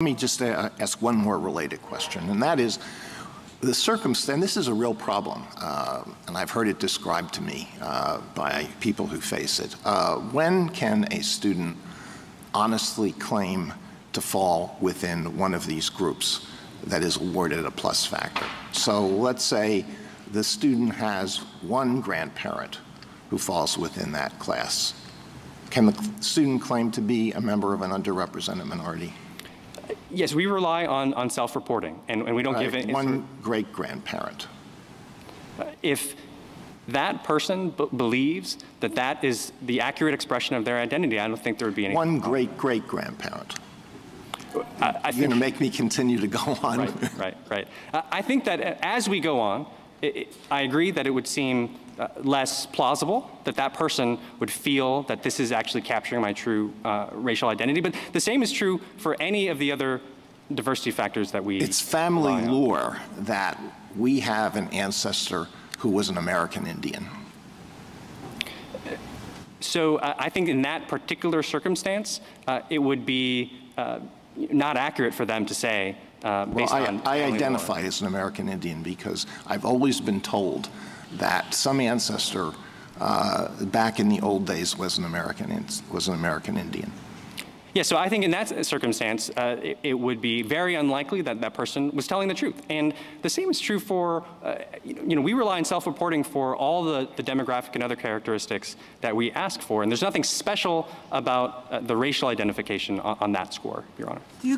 Let me just ask one more related question, and that is the circumstance. This is a real problem, and I've heard it described to me by people who face it. When can a student honestly claim to fall within one of these groups that is awarded a plus factor? So let's say the student has one grandparent who falls within that class. Can the student claim to be a member of an underrepresented minority? Yes, we rely on self-reporting, and we don't give it. One great-grandparent. If that person believes that that is the accurate expression of their identity, I don't think there would be any. One great-great-grandparent. You're going to make me continue to go on. Right. I think that as we go on, I agree that it would seem less plausible that that person would feel that this is actually capturing my true racial identity. But the same is true for any of the other diversity factors that we— It's family lore that we have an ancestor who was an American Indian. So I think in that particular circumstance, it would be not accurate for them to say, based on— I identify as an American Indian because I've always been told that some ancestor back in the old days was an American Indian. Yeah, so I think in that circumstance, it would be very unlikely that that person was telling the truth. And the same is true for, we rely on self-reporting for all the demographic and other characteristics that we ask for. And there's nothing special about the racial identification on that score, Your Honor.